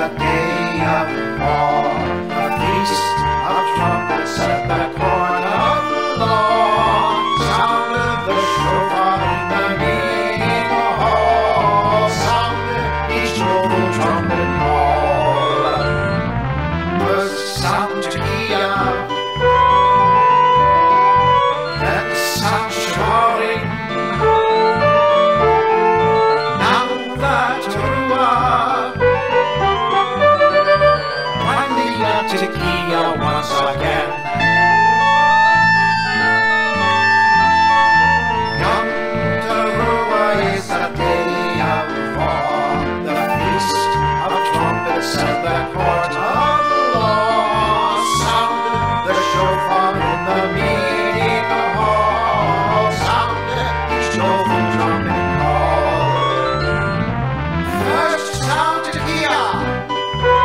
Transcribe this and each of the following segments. a day of war, a feast of trumpets at the corner of the lawn. Sounded the shofar in the meeting hall, sounded each old trumpet call. Was sound to Kiev, that sound shouting. Now that Ruah, to Kiev once again. Yom Teruah is a day of war, the feast of trumpets at the court of the law. Sounded the shofar in the meeting hall, sounded each noble trumpet call. First sound to Kiev, at the court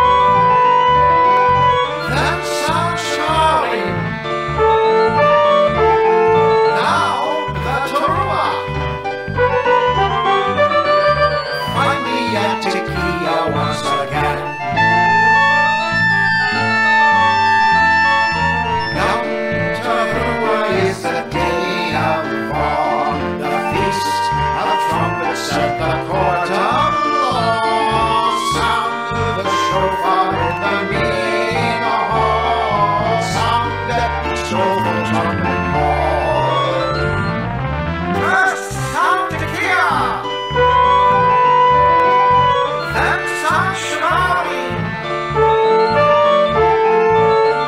of law, sounded the shofar in the meeting hall, sounded each noble trumpet call. First sound to Kiev, then sound Shemari,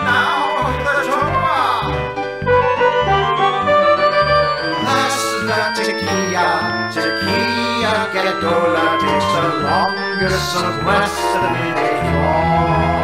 now the Torah. Last night to Kiev, to Kiev Gedola takes the longest of western Israel.